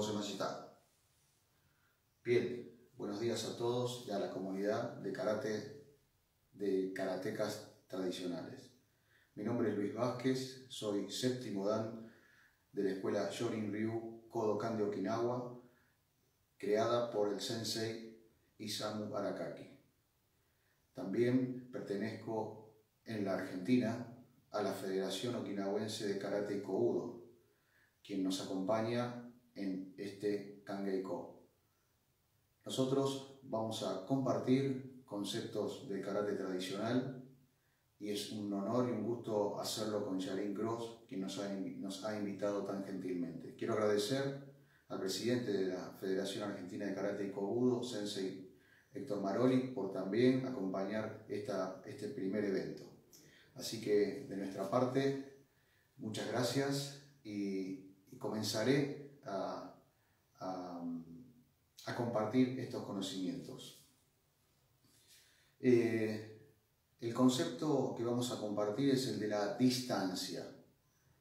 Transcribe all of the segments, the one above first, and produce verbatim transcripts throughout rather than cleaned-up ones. gozaimasu. Bien, buenos días a todos y a la comunidad de karate de Karatecas Tradicionales. Mi nombre es Luis Vázquez, soy séptimo dan de la escuela Shorin Ryu Kodokan de Okinawa, creada por el sensei Isamu Arakaki. También pertenezco en la Argentina a la Federación Okinawense de Karate y Kobudo, quien nos acompaña en este Kangeiko. Nosotros vamos a compartir conceptos de karate tradicional y es un honor y un gusto hacerlo con Sharin Cross, quien nos ha, nos ha invitado tan gentilmente. Quiero agradecer al presidente de la Federación Argentina de Karate y Kobudo, sensei Héctor Maroli, por también acompañar esta, este primer evento. Así que de nuestra parte, muchas gracias y, y comenzaré a, a, a compartir estos conocimientos. Eh, el concepto que vamos a compartir es el de la distancia,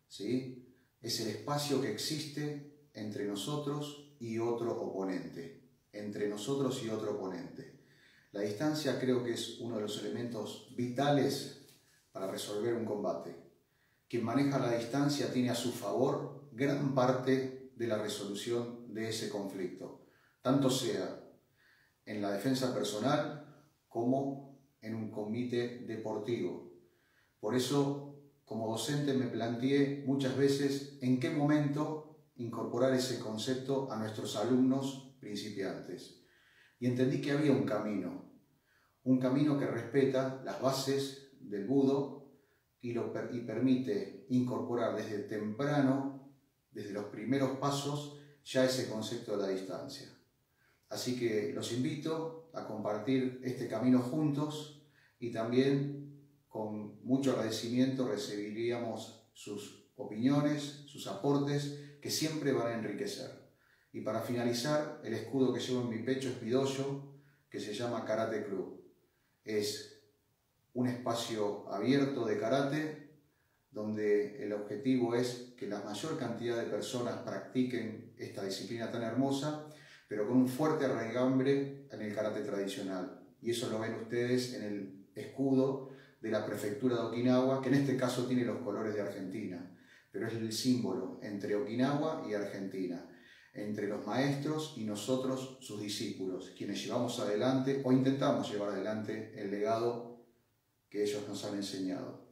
¿sí? Es el espacio que existe entre nosotros y otro oponente. Entre nosotros y otro oponente. La distancia creo que es uno de los elementos vitales para resolver un combate. Quien maneja la distancia tiene a su favor gran parte de la resolución de ese conflicto, tanto sea en la defensa personal como en un combate deportivo. Por eso, como docente, me planteé muchas veces en qué momento incorporar ese concepto a nuestros alumnos principiantes. Y entendí que había un camino, un camino que respeta las bases del Budo y, lo, y permite incorporar desde temprano, desde los primeros pasos, ya ese concepto de la distancia. Así que los invito a compartir este camino juntos y también con mucho agradecimiento recibiríamos sus opiniones, sus aportes, que siempre van a enriquecer. Y para finalizar, el escudo que llevo en mi pecho es mi dojo, que se llama Karate Club. Es un espacio abierto de karate, donde el objetivo es que la mayor cantidad de personas practiquen esta disciplina tan hermosa, pero con un fuerte arraigambre en el karate tradicional. Y eso lo ven ustedes en el escudo de la prefectura de Okinawa, que en este caso tiene los colores de Argentina, pero es el símbolo entre Okinawa y Argentina, entre los maestros y nosotros, sus discípulos, quienes llevamos adelante o intentamos llevar adelante el legado que ellos nos han enseñado.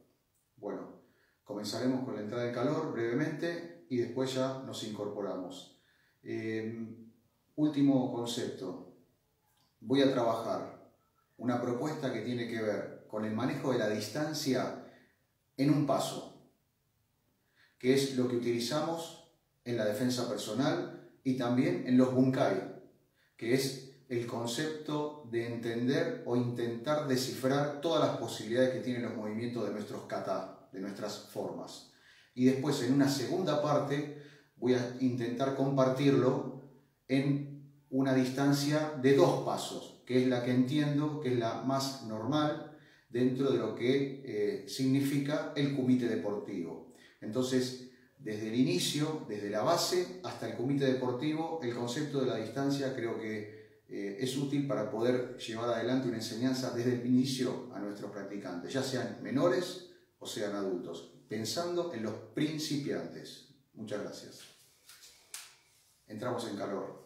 Bueno, comenzaremos con la entrada en calor brevemente y después ya nos incorporamos. Eh, último concepto. Voy a trabajar una propuesta que tiene que ver con el manejo de la distancia en un paso, que es lo que utilizamos en la defensa personal y también en los bunkai, que es el concepto de entender o intentar descifrar todas las posibilidades que tienen los movimientos de nuestros kata, de nuestras formas. Y después, en una segunda parte, voy a intentar compartirlo en una distancia de dos pasos, que es la que entiendo que es la más normal dentro de lo que eh, significa el kumite deportivo. Entonces, desde el inicio, desde la base hasta el kumite deportivo, el concepto de la distancia creo que eh, es útil para poder llevar adelante una enseñanza desde el inicio a nuestros practicantes, ya sean menores o sean adultos, pensando en los principiantes. Muchas gracias. Entramos en calor.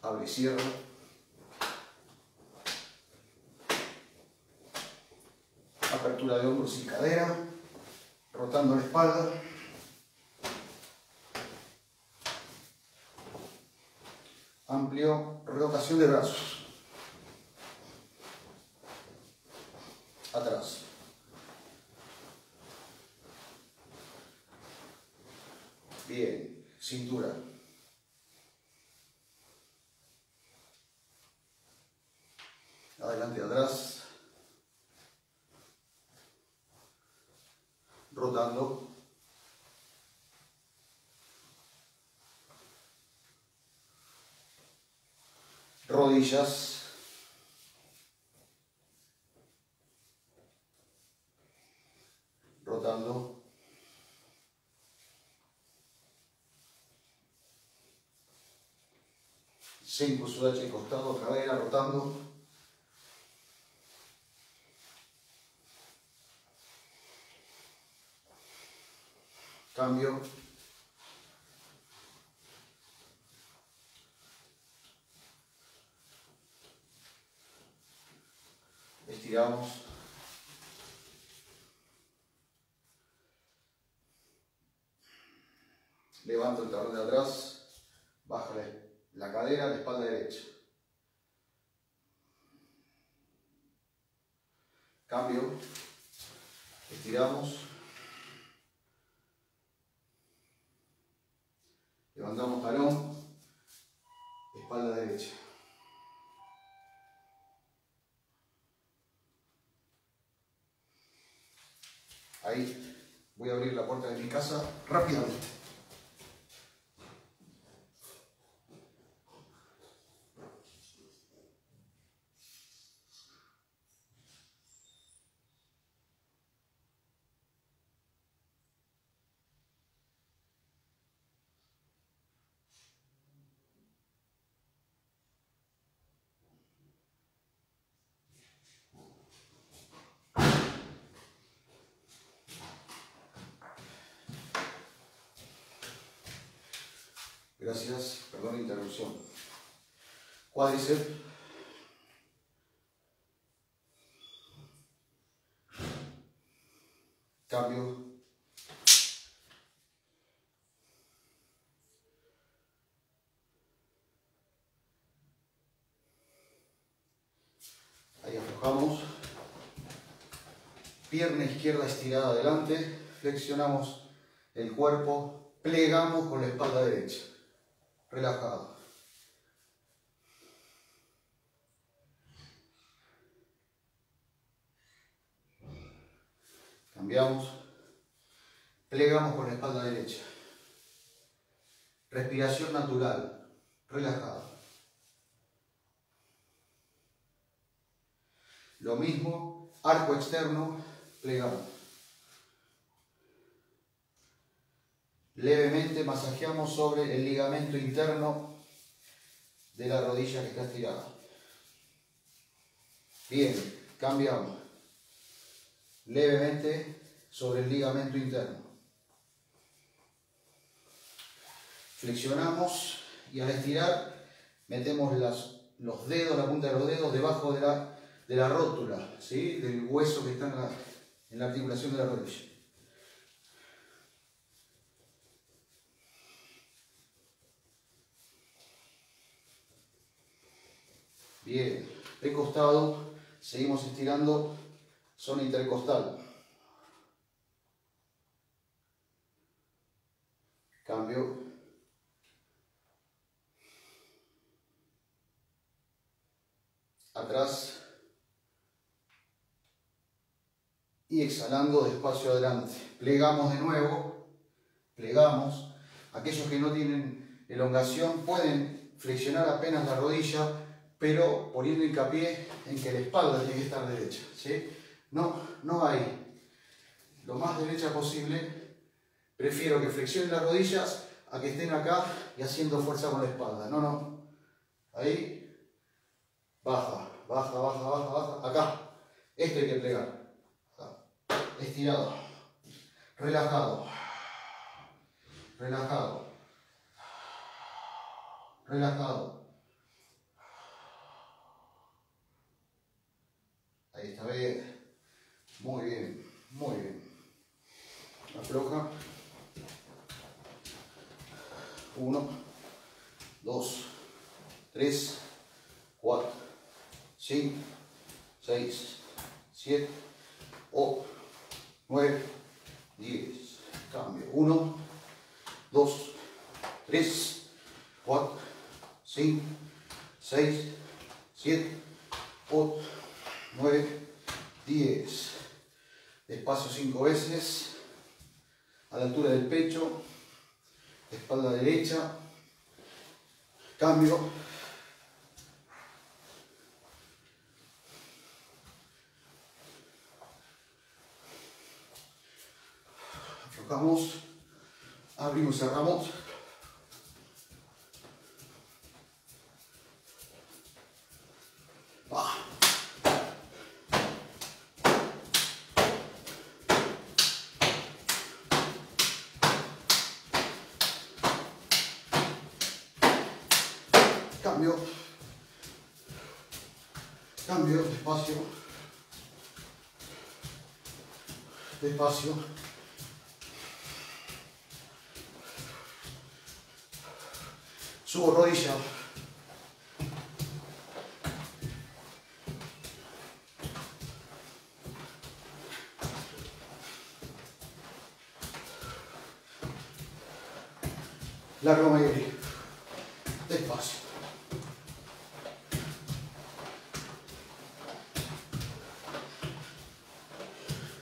Abro y cierro. Apertura de hombros y cadera, rotando la espalda. Amplio, rotación de brazos. Atrás. Bien, cintura. Adelante y atrás. rotando. Rodillas. Rotando. Zenkutsu-dachi, costado, cadera, rotando. Cambio. Estiramos. Levanto el talón de atrás, bajo la cadera, la espalda derecha. Cambio. Estiramos. Levantamos talón, espalda derecha. Ahí voy a abrir la puerta de mi casa rápidamente. Gracias, perdón la interrupción. Cuádriceps. Cambio. Ahí aflojamos. Pierna izquierda estirada adelante. Flexionamos el cuerpo. Plegamos con la espalda derecha. Relajado. Cambiamos. Plegamos con la espalda derecha. Respiración natural. Relajado. Lo mismo, arco externo, plegamos. Levemente masajeamos sobre el ligamento interno de la rodilla que está estirada. Bien, cambiamos. Levemente sobre el ligamento interno. Flexionamos y al estirar metemos las, los dedos, la punta de los dedos debajo de la, de la rótula, ¿sí? Del hueso que está en la, en la articulación de la rodilla. Bien, de costado, seguimos estirando zona intercostal. Cambio. Atrás. Y exhalando despacio adelante. Plegamos de nuevo. Plegamos. Aquellos que no tienen elongación pueden flexionar apenas la rodilla, pero poniendo hincapié en que la espalda tiene que estar derecha, ¿sí? No, no ahí. Lo más derecha posible. Prefiero que flexionen las rodillas a que estén acá y haciendo fuerza con la espalda. No, no. Ahí. Baja, baja, baja, baja, baja. Acá. Esto hay que plegar. Estirado. Relajado. Relajado. Relajado. Ahí está bien, muy bien, muy bien. Afloja. Uno, dos, tres, cuatro, cinco, seis, siete, ocho, nueve, diez. Cambio. Uno, dos, tres, cuatro, cinco, seis, siete, ocho. nueve, diez. Despacio cinco veces. a la altura del pecho, espalda derecha, cambio, aflojamos, abrimos, cerramos, va. Cambio, cambio, despacio, despacio, subo rodilla, largo mayai, despacio.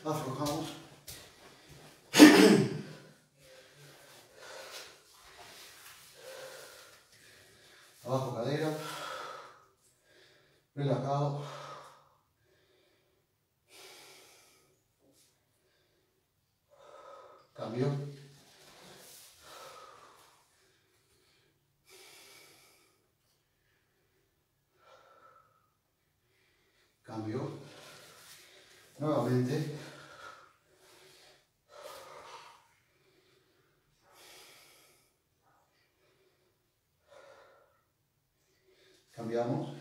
Aflojamos. Abajo cadera. Relajado. Cambio. Cambio. Nuevamente. Cambiamos.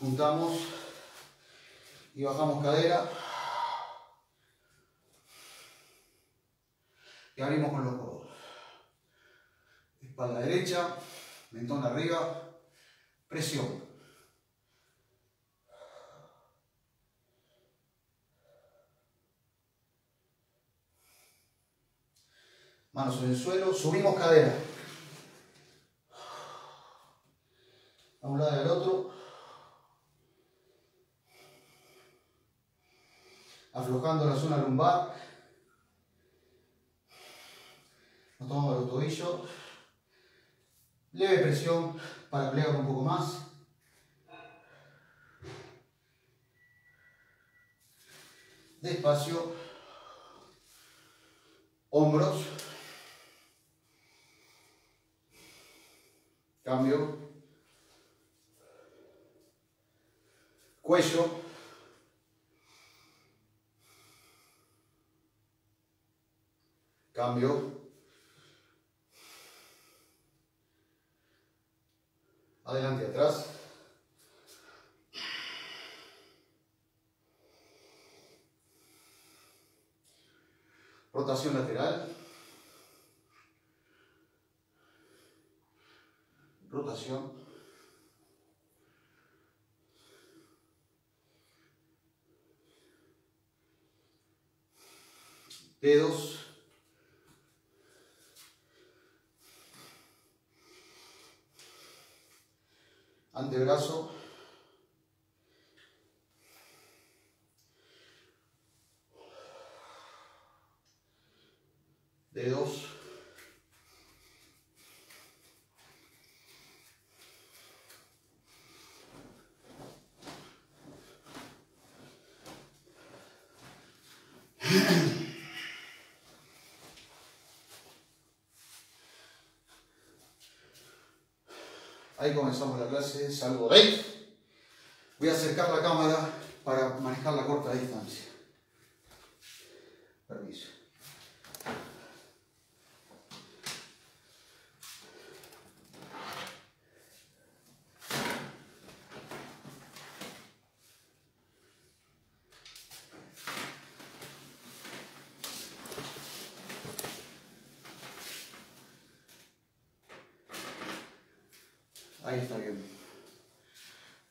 Juntamos y bajamos cadera. Y abrimos con los codos. Espalda derecha, mentón arriba, presión. Manos en el suelo, subimos cadera. A un lado y al otro. Aflojando la zona lumbar. Nos tomamos los tobillos. Leve presión para plegar un poco más. Despacio. Hombros. Cambio, cuello, cambio, adelante y atrás, rotación lateral. Rotación. Dedos. Antebrazo. Dedos. Ahí comenzamos la clase, salgo de ahí. Voy a acercar la cámara para manejar la corta distancia. Permiso. Ahí está bien.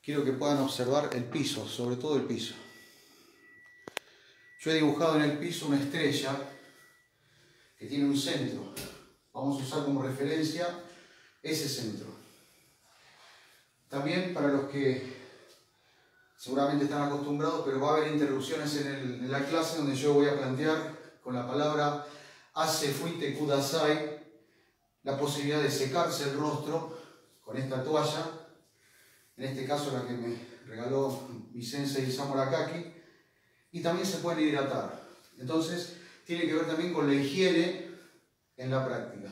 Quiero que puedan observar el piso, sobre todo el piso. Yo he dibujado en el piso una estrella que tiene un centro. Vamos a usar como referencia ese centro. También para los que seguramente están acostumbrados, pero va a haber interrupciones en, el, en la clase donde yo voy a plantear con la palabra Ase Fuite Kudasai la posibilidad de secarse el rostro con esta toalla, en este caso la que me regaló mi sensei Isamu Arakaki, y también se pueden hidratar. Entonces tiene que ver también con la higiene en la práctica.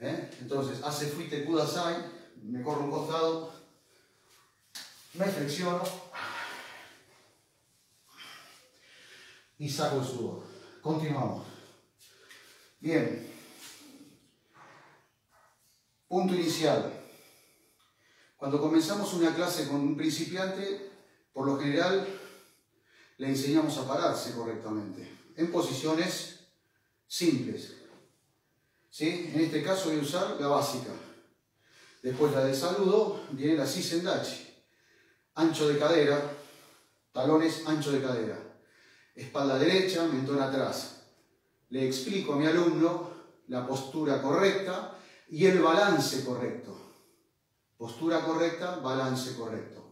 ¿Eh? Entonces, Ase Fuite Kudasai, me corro un costado, me flexiono y saco el sudor. Continuamos. Bien. Punto inicial. Cuando comenzamos una clase con un principiante, por lo general le enseñamos a pararse correctamente, en posiciones simples. ¿Sí? En este caso voy a usar la básica. Después la del saludo, viene la shizendachi. Ancho de cadera, talones ancho de cadera, espalda derecha, mentón atrás. Le explico a mi alumno la postura correcta y el balance correcto. Postura correcta, balance correcto.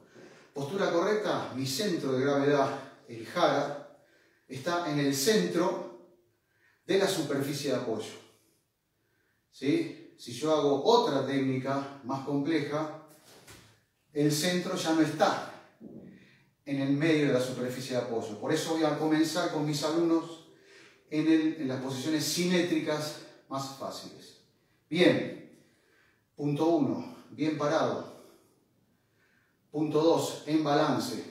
Postura correcta, mi centro de gravedad, el hara, está en el centro de la superficie de apoyo. ¿Sí? Si yo hago otra técnica más compleja, el centro ya no está en el medio de la superficie de apoyo. Por eso voy a comenzar con mis alumnos en, el, en las posiciones simétricas más fáciles. Bien, punto uno, bien parado. Punto dos, en balance.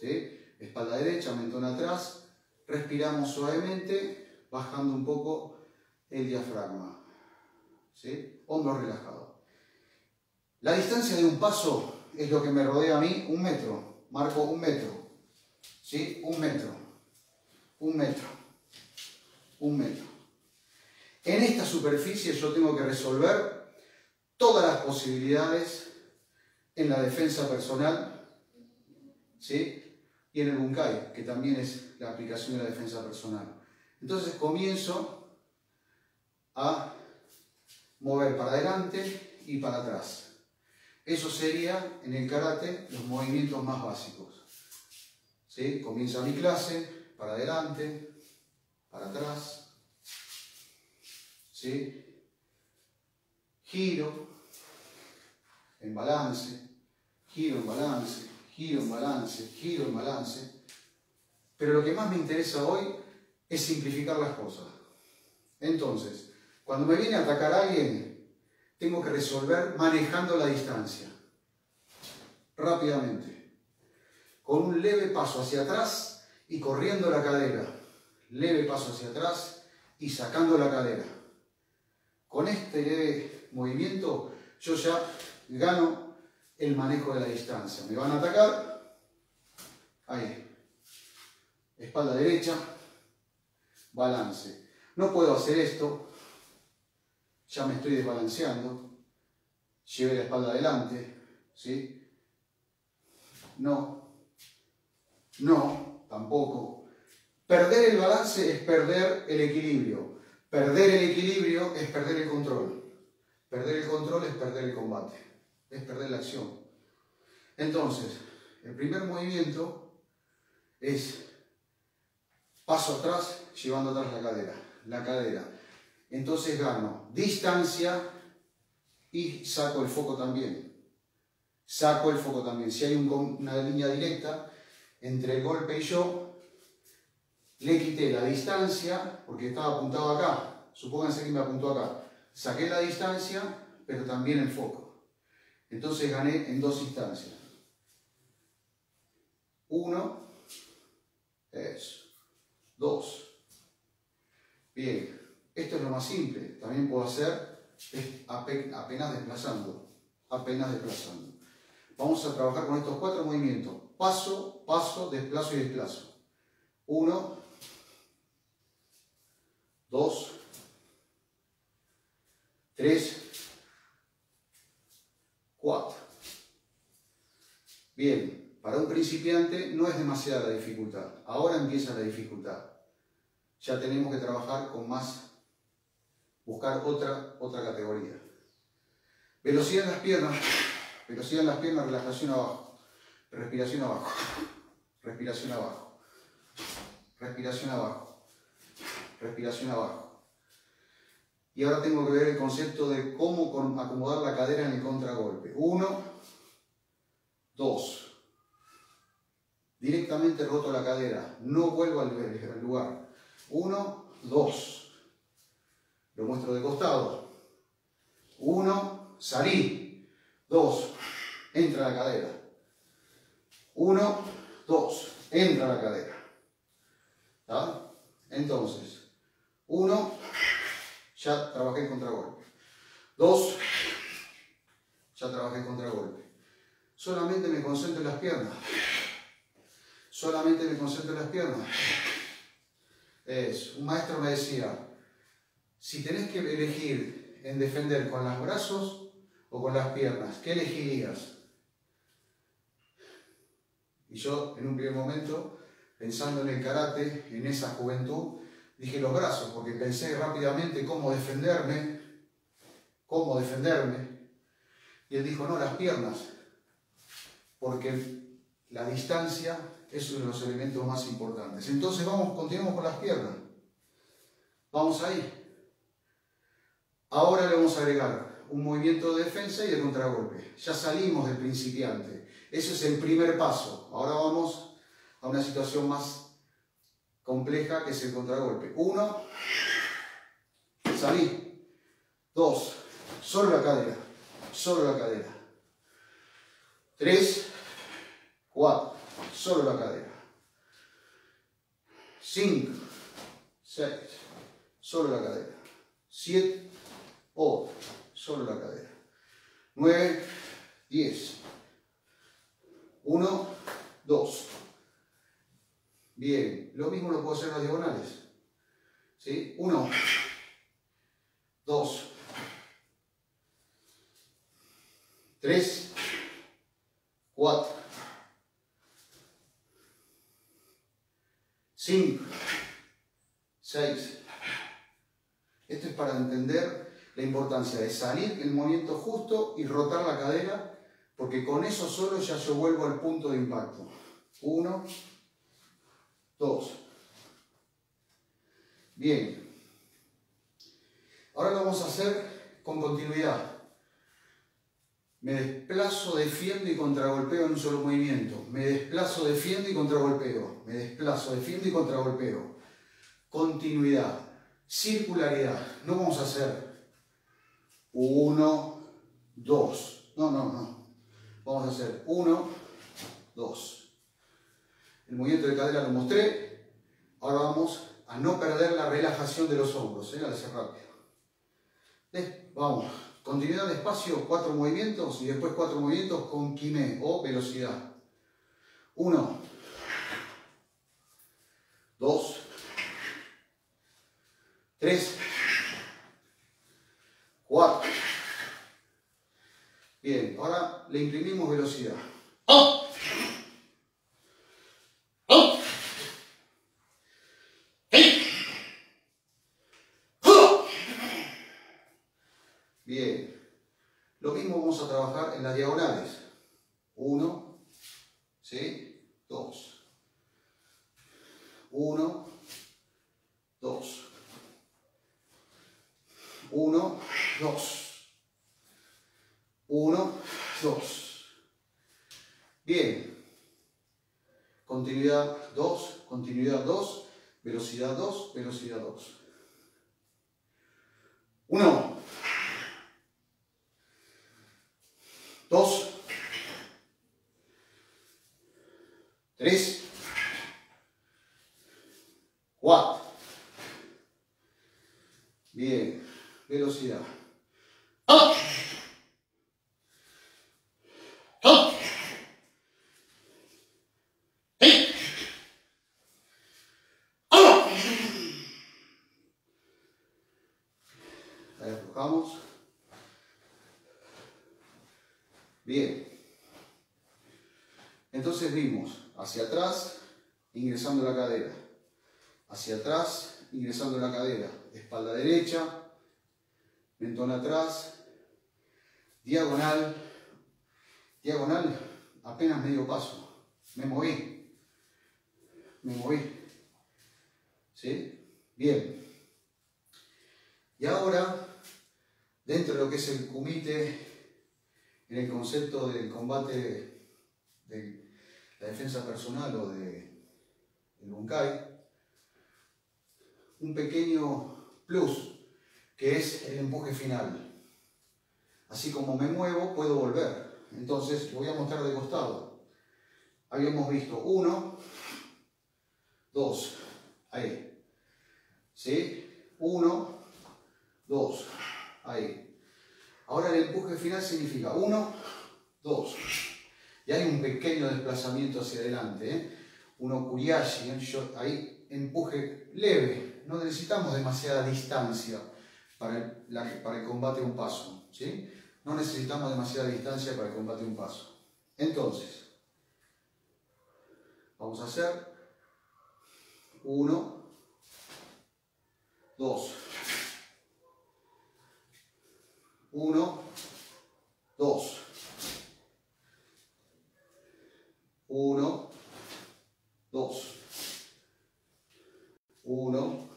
¿Sí? Espalda derecha, mentón atrás. Respiramos suavemente, bajando un poco el diafragma. ¿Sí? Hombros relajados. La distancia de un paso es lo que me rodea a mí, un metro. Marco un metro. ¿Sí? Un metro. Un metro. Un metro. En esta superficie yo tengo que resolver todas las posibilidades en la defensa personal, ¿sí? Y en el bunkai, que también es la aplicación de la defensa personal. Entonces comienzo a mover para adelante y para atrás. Eso sería, en el karate, los movimientos más básicos. ¿Sí? Comienza mi clase, para adelante, para atrás. ¿Sí? Giro, en balance, giro en balance, giro en balance, giro en balance. Pero lo que más me interesa hoy es simplificar las cosas. Entonces, cuando me viene a atacar a alguien, tengo que resolver manejando la distancia, rápidamente, con un leve paso hacia atrás y corriendo la cadera, leve paso hacia atrás y sacando la cadera. Con este leve movimiento yo ya gano el manejo de la distancia. Me van a atacar, ahí, espalda derecha, balance. No puedo hacer esto, ya me estoy desbalanceando, lleve la espalda adelante, ¿sí? No, no, tampoco. Perder el balance es perder el equilibrio, perder el equilibrio es perder el control, perder el control es perder el combate, es perder la acción. Entonces, el primer movimiento es paso atrás, llevando atrás la cadera, la cadera. Entonces gano distancia y saco el foco también. Saco el foco también. Si hay un, una línea directa entre el golpe y yo, le quité la distancia porque estaba apuntado acá. Supónganse que me apuntó acá. Saqué la distancia, pero también el foco. Entonces gané en dos instancias. Uno. Eso. Dos. Bien. Esto es lo más simple, también puedo hacer apenas desplazando, apenas desplazando. Vamos a trabajar con estos cuatro movimientos, paso, paso, desplazo y desplazo. Uno, dos, tres, cuatro. Bien, para un principiante no es demasiada la dificultad, ahora empieza la dificultad. Ya tenemos que trabajar con más... buscar otra, otra categoría. Velocidad en las piernas, Velocidad en las piernas, relajación abajo. Respiración abajo. Respiración abajo. Respiración abajo. Respiración abajo. Y ahora tengo que ver el concepto de cómo acomodar la cadera en el contragolpe. Uno. Dos. Directamente roto la cadera. No vuelvo al lugar. Uno. Dos. Lo muestro de costado. Uno. Salí. Dos. Entra la cadera. Uno. Dos. Entra la cadera. ¿Está? Entonces. Uno. Ya trabajé el contragolpe. Dos. Ya trabajé el contragolpe. Solamente me concentro en las piernas. Solamente me concentro en las piernas. Es, un maestro me decía, si tenés que elegir en defender con los brazos o con las piernas, ¿qué elegirías? Y yo, en un primer momento, pensando en el karate, en esa juventud, dije los brazos, porque pensé rápidamente cómo defenderme, cómo defenderme. Y él dijo, no, las piernas, porque la distancia es uno de los elementos más importantes. Entonces vamos, continuamos con las piernas. Vamos ahí. Ahora le vamos a agregar un movimiento de defensa y de contragolpe. Ya salimos del principiante. Ese es el primer paso. Ahora vamos a una situación más compleja que es el contragolpe. Uno. Salí. Dos. Solo la cadera. Solo la cadera. Tres. Cuatro. Solo la cadera. Cinco. Seis. Solo la cadera. Siete. ocho. Solo la cadera. Nueve. Diez. Uno. Dos. Bien. Lo mismo lo puedo hacer en las diagonales. ¿Sí? Uno. Dos. Tres. Cuatro. cinco, seis. Esto es para entender la importancia de salir el movimiento justo y rotar la cadera, porque con eso solo ya yo vuelvo al punto de impacto. uno, dos. Bien. Ahora lo vamos a hacer con continuidad. Me desplazo, defiendo y contragolpeo en un solo movimiento. Me desplazo, defiendo y contragolpeo. Me desplazo, defiendo y contragolpeo. Continuidad. Circularidad. No vamos a hacer uno, dos. No, no, no. Vamos a hacer uno, dos. El movimiento de cadera lo mostré. Ahora vamos a no perder la relajación de los hombros. ¿eh? Al hacer rápido. Vamos. Continuidad de espacio, cuatro movimientos y después cuatro movimientos con kime o velocidad. Uno. Dos. Tres. Cuatro. Bien, ahora le imprimimos velocidad. ¡Oh! ¡Oh! Bien, lo mismo vamos a trabajar en las diagonales. Uno, ¿sí? Dos. Uno, dos. Uno, dos. Uno, dos. Bien. Continuidad dos, continuidad dos, velocidad dos, velocidad dos. Uno. Dos, tres, cuatro. Bien, velocidad. ¡Oh! ¡Oh! ¡Eh! ¡Oh! Ahí aflojamos. Bien, entonces vimos hacia atrás, ingresando la cadera, hacia atrás, ingresando la cadera, espalda derecha, mentón atrás, diagonal, diagonal, apenas medio paso, me moví, me moví, ¿sí? Bien. Y ahora, dentro de lo que es el kumite, en el concepto del combate de la defensa personal o de, del bunkai, un pequeño plus, que es el empuje final. Así como me muevo, puedo volver. Entonces, lo voy a mostrar de costado. Habíamos visto uno, dos, ahí, ¿sí? uno, dos, ahí. Ahora el empuje final significa uno, dos, y hay un pequeño desplazamiento hacia adelante, ¿eh? Uno kuriashi, ahí empuje leve, no necesitamos demasiada distancia para el, la, para el combate a un paso, ¿sí? No necesitamos demasiada distancia para el combate a un paso. Entonces, vamos a hacer uno, dos, uno, dos, uno, dos, uno,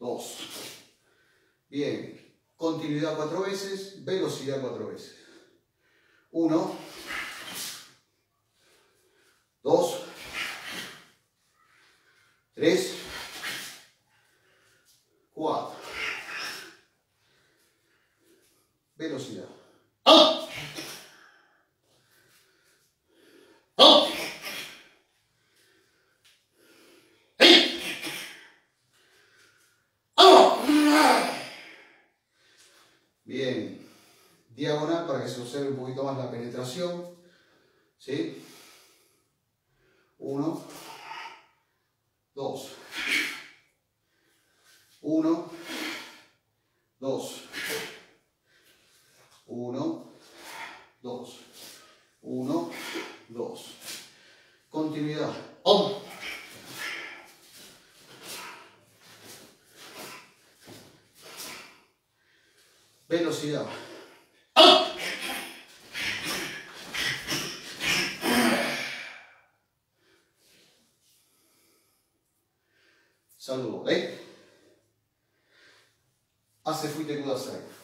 dos. Bien, continuidad cuatro veces, velocidad cuatro veces. Uno, dos, tres, cuatro. Velocidad. ¡Oh! ¡Oh! ¡Eh! ¡Oh! Bien. Diagonal para que se observe un poquito más la penetración. ¿Sí? Uno. Dos. Uno. Dos. Uno, dos, uno, dos. Continuidad. ¡Oh! Velocidad. ¡Oh! Saludo, ¿eh? Hace fuite kudasai.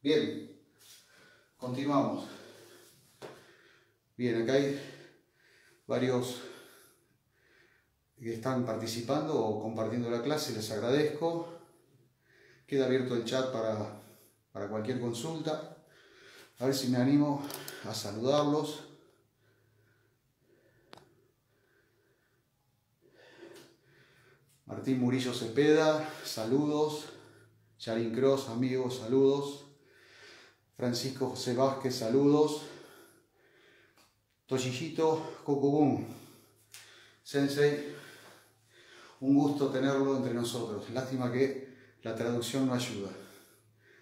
Bien, continuamos. Bien, acá hay varios que están participando o compartiendo la clase, les agradezco. Queda abierto el chat para, para cualquier consulta. A ver si me animo a saludarlos. Martín Murillo Cepeda, saludos. Sharin Cross, amigos, saludos. Francisco José Vázquez, saludos. Tochijito, Cocobún, Sensei, un gusto tenerlo entre nosotros. Lástima que la traducción no ayuda.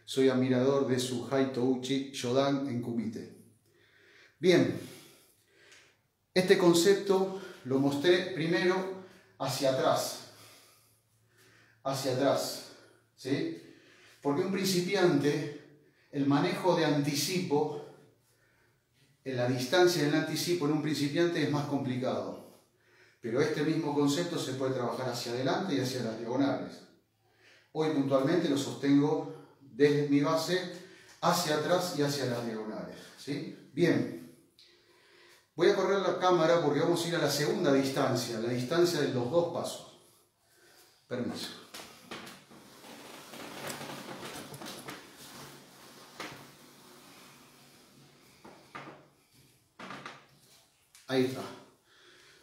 Soy admirador de su haito uchi, yodan en kumite. Bien, este concepto lo mostré primero hacia atrás. Hacia atrás, ¿sí? Porque un principiante... El manejo de anticipo, en la distancia del anticipo en un principiante es más complicado. Pero este mismo concepto se puede trabajar hacia adelante y hacia las diagonales. Hoy puntualmente lo sostengo desde mi base hacia atrás y hacia las diagonales, ¿sí? Bien. Voy a correr la cámara porque vamos a ir a la segunda distancia, la distancia de los dos pasos. Permiso. Ahí está.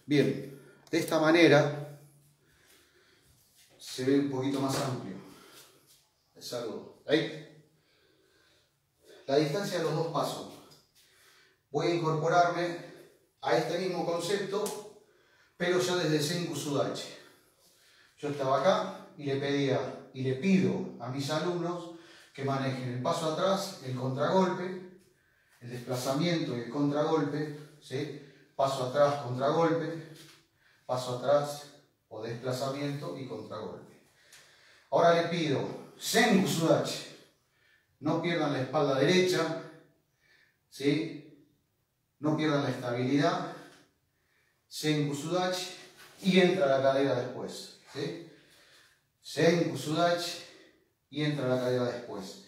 Bien, de esta manera se ve un poquito más amplio. Es algo. Ahí. La distancia de los dos pasos. Voy a incorporarme a este mismo concepto, pero ya desde el zenkutsu-dachi. Yo estaba acá y le pedía y le pido a mis alumnos que manejen el paso atrás, el contragolpe, el desplazamiento y el contragolpe, ¿sí? Paso atrás, contragolpe, paso atrás o desplazamiento y contragolpe. Ahora le pido, zenkutsu-dachi, no pierdan la espalda derecha, ¿sí? No pierdan la estabilidad, zenkutsu-dachi, y entra la cadera después, ¿sí? Zenkutsu-dachi, y entra la cadera después.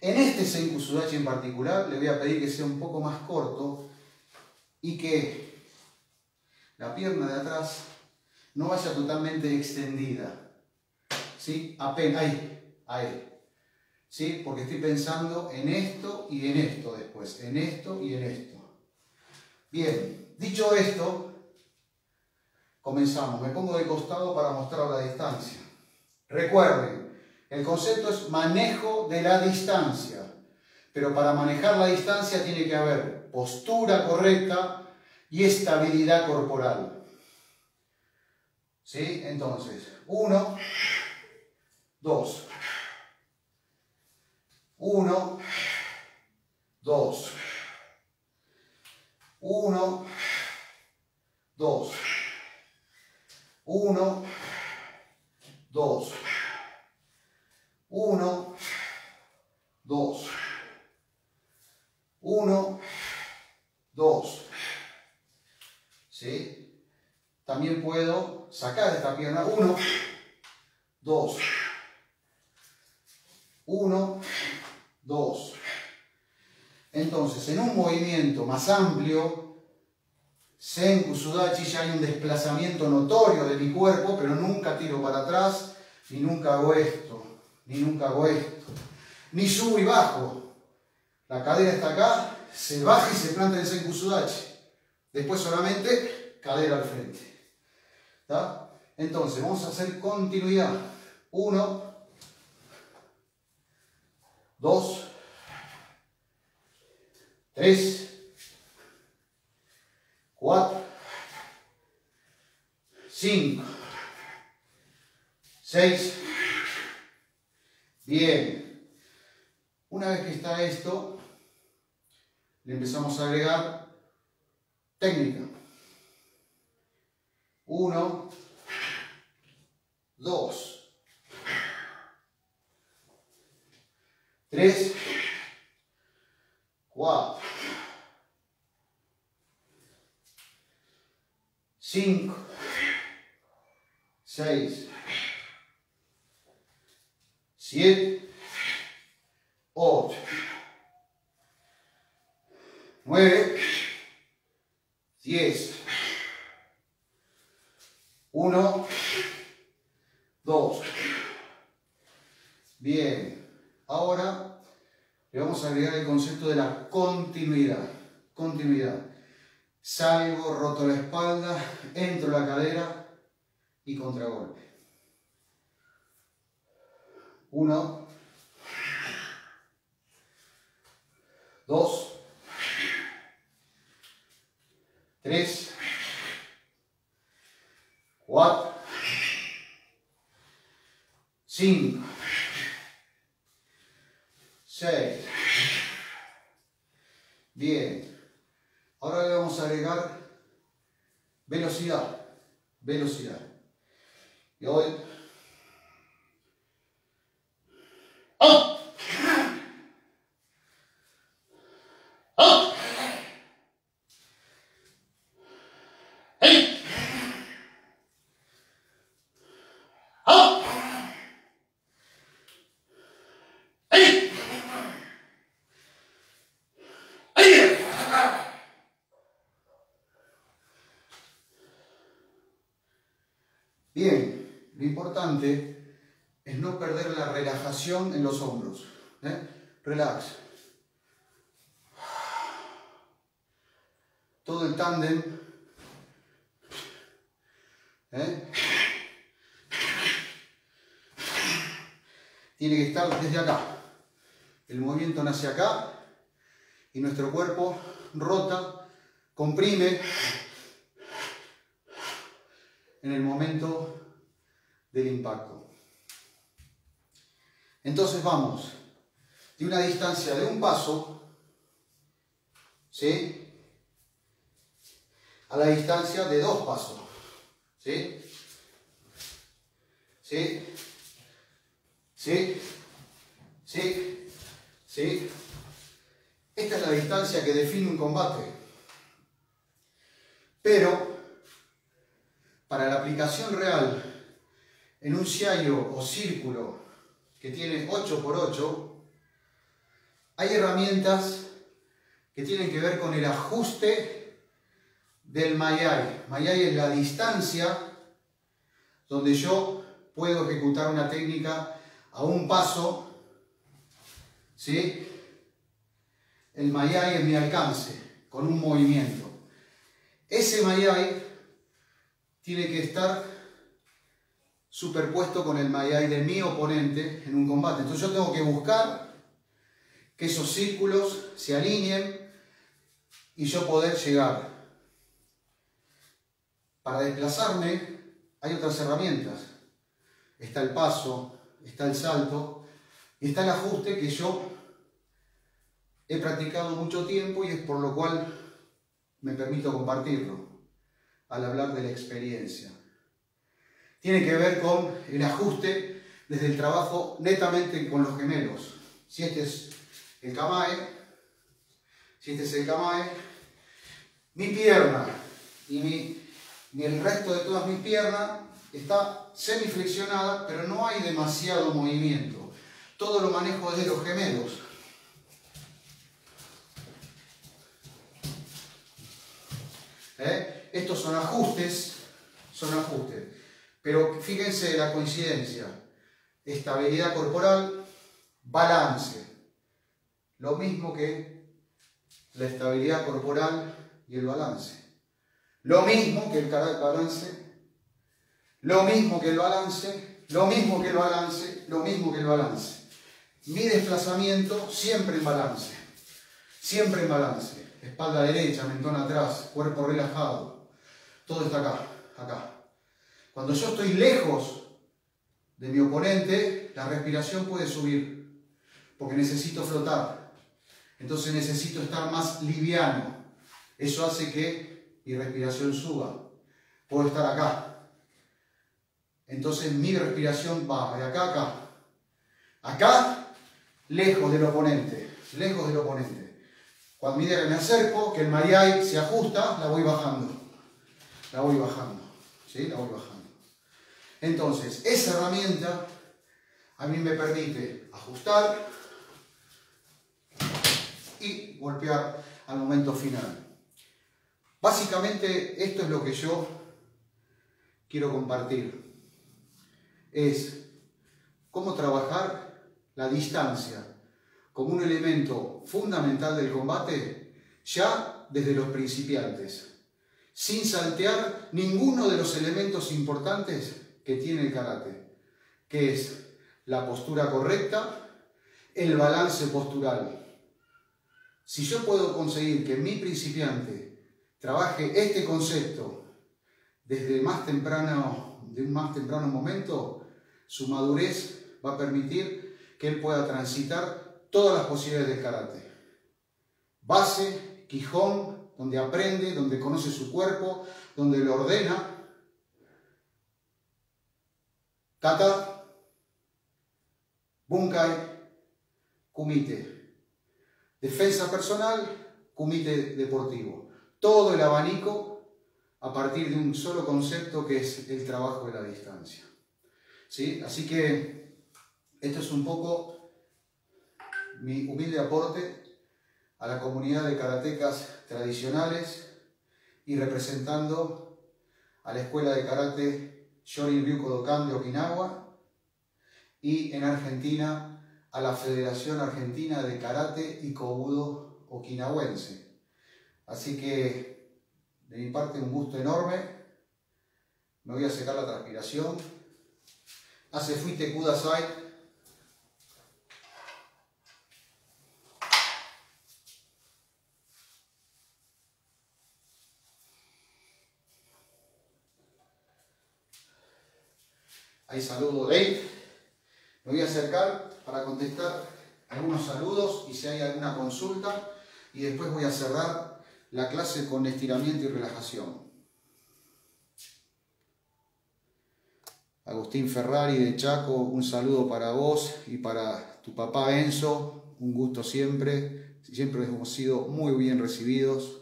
En este zenkutsu-dachi en particular le voy a pedir que sea un poco más corto y que la pierna de atrás no vaya totalmente extendida, ¿sí? Apenas, ahí, ahí, ¿sí? Porque estoy pensando en esto y en esto después, en esto y en esto. Bien, dicho esto, comenzamos. Me pongo de costado para mostrar la distancia. Recuerden, el concepto es manejo de la distancia, pero para manejar la distancia tiene que haber postura correcta y estabilidad corporal, ¿sí? Entonces, uno, dos, uno, dos, uno, dos, uno, dos, uno, dos, uno, dos. ¿Sí? También puedo sacar esta pierna, uno, dos, uno, dos. Entonces, en un movimiento más amplio, zenkutsu-dachi, ya hay un desplazamiento notorio de mi cuerpo, pero nunca tiro para atrás, ni nunca hago esto, ni nunca hago esto, ni subo y bajo. La cadera está acá, se baja y se planta en zenkutsu-dachi. Después solamente cadera al frente. ¿Tá? Entonces, vamos a hacer continuidad. Uno, dos, tres, cuatro, cinco, seis. Bien. Una vez que está esto, le empezamos a agregar técnica. Uno, dos, tres, cuatro, cinco, seis, siete, ocho, nueve, diez, uno, dos. Bien. Ahora le vamos a agregar el concepto de la continuidad. Continuidad. Salgo, roto la espalda, entro la cadera y contragolpe. Uno. Dos. Tres. Cuatro. Cinco. seis. Bien. Ahora le vamos a agregar velocidad. Velocidad. Y hoy... ¡Oh! ¡Oh! ¡Hey! ¡Oh! ¡Hey! Bien, lo importante es no perder la relajación en los hombros, ¿eh? Relax. Todo el tándem, ¿eh? Tiene que estar desde acá. El movimiento nace acá y nuestro cuerpo rota, comprime en el momento del impacto. Entonces vamos de una distancia de un paso, ¿sí?, a la distancia de dos pasos, ¿Sí? ¿Sí? ¿Sí? ¿Sí? ¿Sí? Esta es la distancia que define un combate. Pero, para la aplicación real, en un siayo o círculo que tiene ocho por ocho, hay herramientas que tienen que ver con el ajuste del mayai. Mayai es la distancia donde yo puedo ejecutar una técnica a un paso, ¿sí? El mayai es mi alcance, con un movimiento. Ese mayai tiene que estar superpuesto con el mayai de mi oponente en un combate. Entonces yo tengo que buscar que esos círculos se alineen y yo poder llegar. Para desplazarme hay otras herramientas. Está el paso, está el salto, y está el ajuste que yo he practicado mucho tiempo y es por lo cual me permito compartirlo al hablar de la experiencia. Tiene que ver con el ajuste desde el trabajo netamente con los gemelos. Si este es el kamae, si este es el kamae, mi pierna y, mi, y el resto de todas mis piernas está semiflexionada, pero no hay demasiado movimiento. Todo lo manejo desde los gemelos. ¿Eh? Estos son ajustes, son ajustes. Pero fíjense la coincidencia: estabilidad corporal, balance. Lo mismo que la estabilidad corporal y el balance. Lo mismo que el balance. Lo mismo que el balance. Lo mismo que el balance. Lo mismo que el balance. Mi desplazamiento siempre en balance. Siempre en balance. Espalda derecha, mentón atrás, cuerpo relajado. Todo está acá, acá. Cuando yo estoy lejos de mi oponente, la respiración puede subir, porque necesito flotar. Entonces necesito estar más liviano. Eso hace que mi respiración suba. Puedo estar acá. Entonces mi respiración va de acá a acá. Acá, lejos del oponente. Lejos del oponente. Cuando medida que me acerco, que el mayai se ajusta, la voy bajando. La voy bajando. ¿Sí? La voy bajando. Entonces, esa herramienta a mí me permite ajustar y golpear al momento final. Básicamente, esto es lo que yo quiero compartir. Es cómo trabajar la distancia como un elemento fundamental del combate, ya desde los principiantes, sin saltear ninguno de los elementos importantes que tiene el karate, que es la postura correcta, el balance postural. Si yo puedo conseguir que mi principiante trabaje este concepto desde más temprano, de un más temprano momento, su madurez va a permitir que él pueda transitar todas las posibilidades del karate. Base, kihon, donde aprende, donde conoce su cuerpo, donde lo ordena. Kata, bunkai, kumite. Defensa personal, kumite deportivo. Todo el abanico a partir de un solo concepto que es el trabajo de la distancia. ¿Sí? Así que esto es un poco mi humilde aporte a la comunidad de karatecas tradicionales y representando a la escuela de karate Shorin Ryu Kodokan de Okinawa y en Argentina a la Federación Argentina de Karate y Kobudo Okinawense. Así que de mi parte un gusto enorme, me voy a secar la transpiración. Hace fuiste kudasai. Ahí saludo Dave. Me voy a acercar para contestar algunos saludos y si hay alguna consulta, y después voy a cerrar la clase con estiramiento y relajación. Agustín Ferrari de Chaco, un saludo para vos y para tu papá Enzo, un gusto siempre, siempre hemos sido muy bien recibidos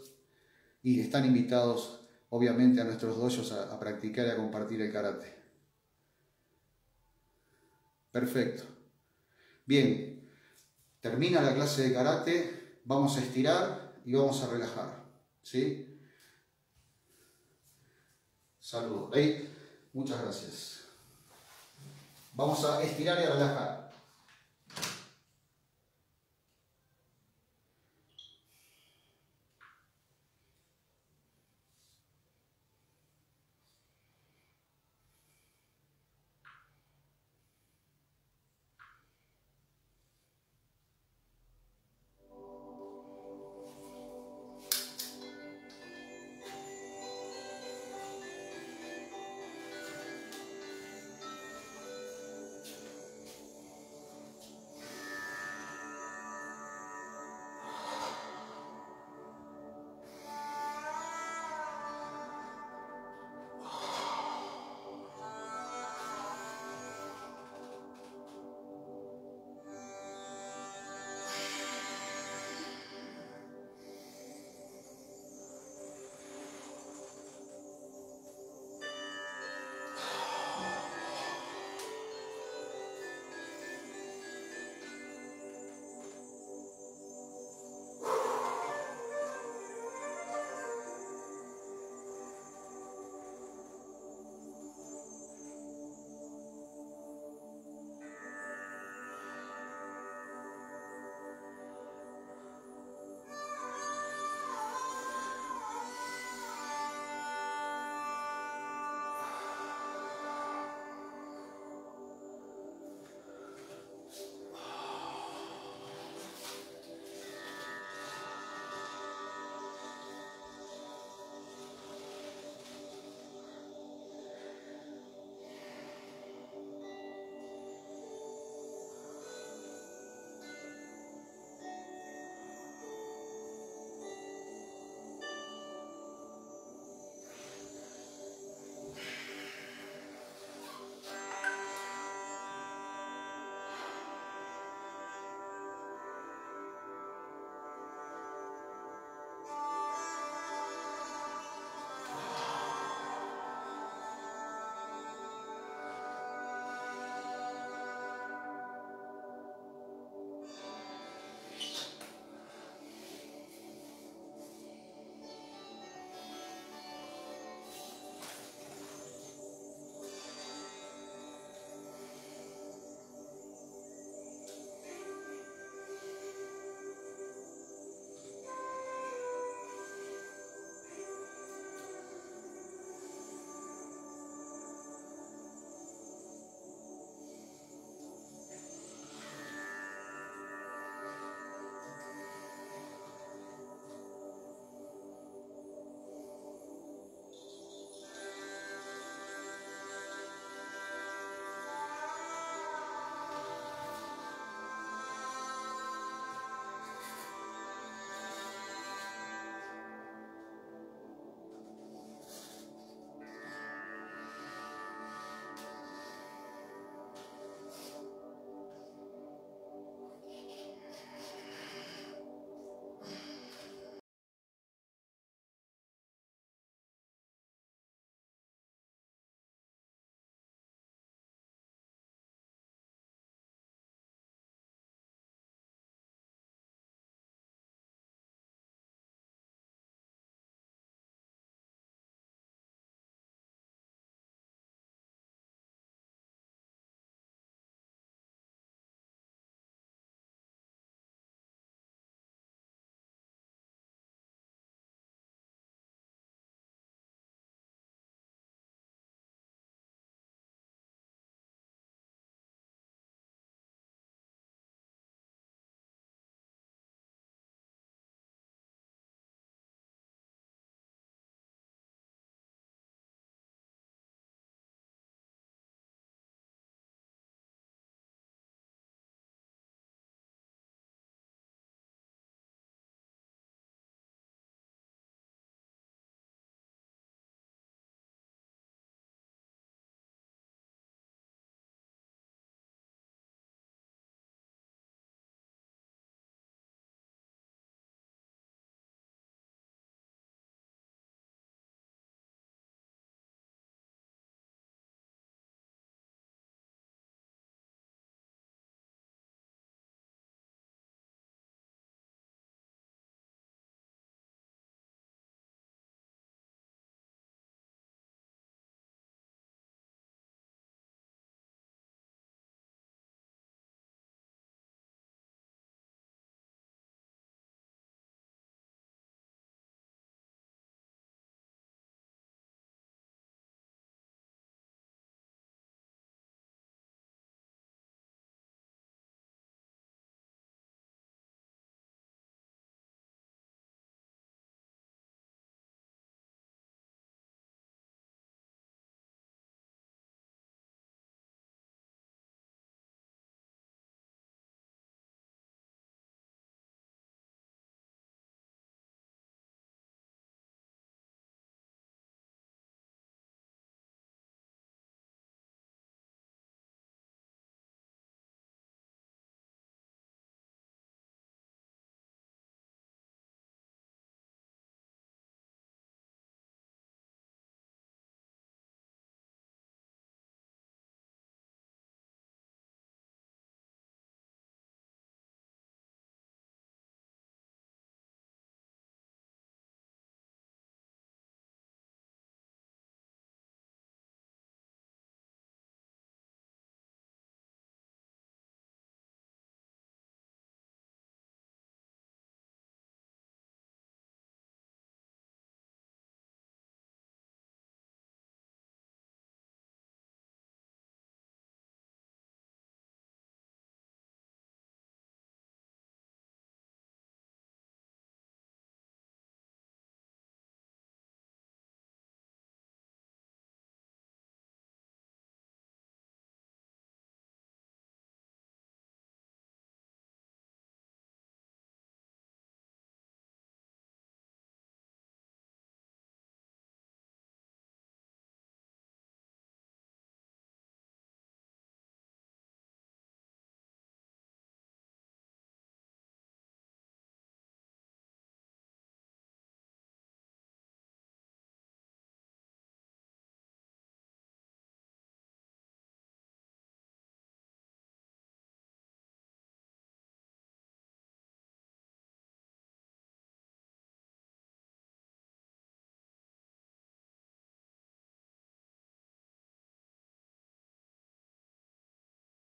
y están invitados obviamente a nuestros dojos a, a practicar y a compartir el karate. Perfecto. Bien, termina la clase de karate, vamos a estirar y vamos a relajar, ¿sí? Saludos, ¿eh? Muchas gracias. Vamos a estirar y a relajar.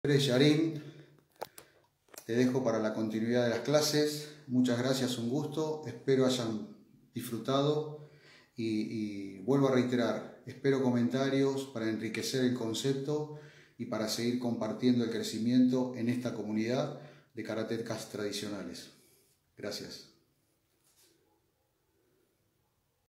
tres Sharin. Te dejo para la continuidad de las clases. Muchas gracias, un gusto. Espero hayan disfrutado y, y vuelvo a reiterar, espero comentarios para enriquecer el concepto y para seguir compartiendo el crecimiento en esta comunidad de Karatecas Tradicionales. Gracias.